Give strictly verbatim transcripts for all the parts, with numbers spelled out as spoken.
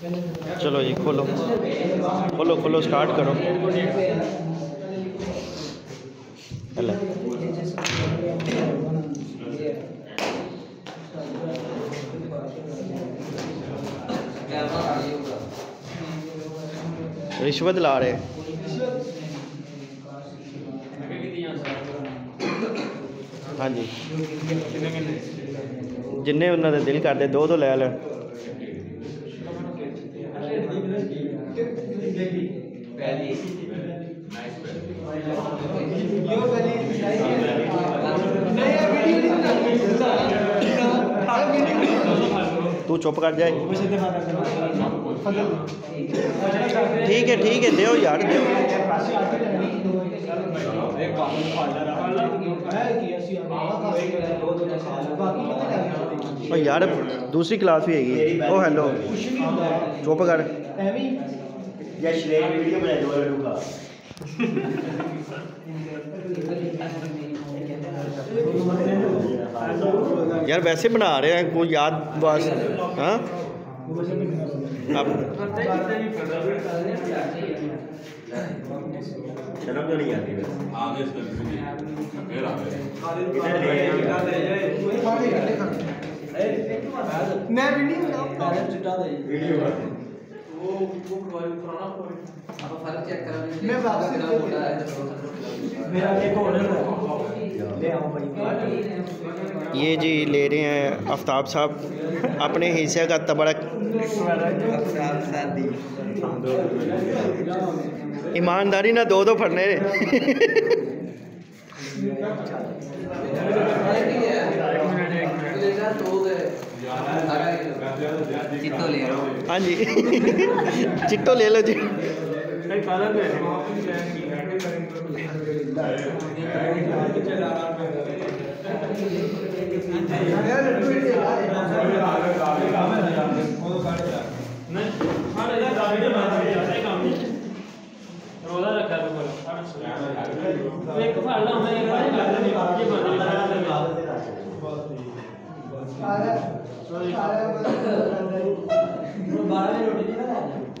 चलो जी खोलो खोलो खोलो स्टार्ट करो। रिश्वत ला रहे हाँ जी जिन्हें उन्होंने दिल करते दो दो लै लै तू चुप कर जाए। ठीक है ठीक है दे यार दे और यार दूसरी क्लास भी है। ओ हेलो चुप कर यार वैसे बना रहे हैं कोई याद बस हाँ अब ये जी ले रहे हैं आफ्ताब साहब अपने हिस्से का तबरक। ईमानदारी ना दो दो फरने हाँ जी चिट्टो ले लो जी।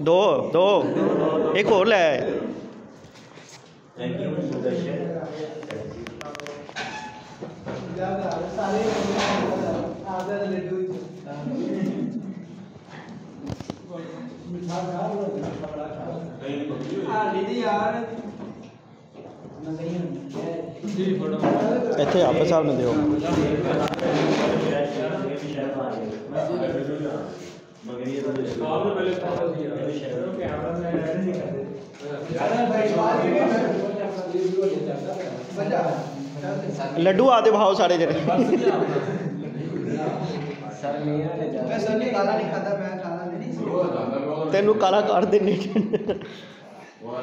दो दो एक और ले इतने आप साहब ने दो लड्डू आते भाव सारे जने तेन काला कर देने।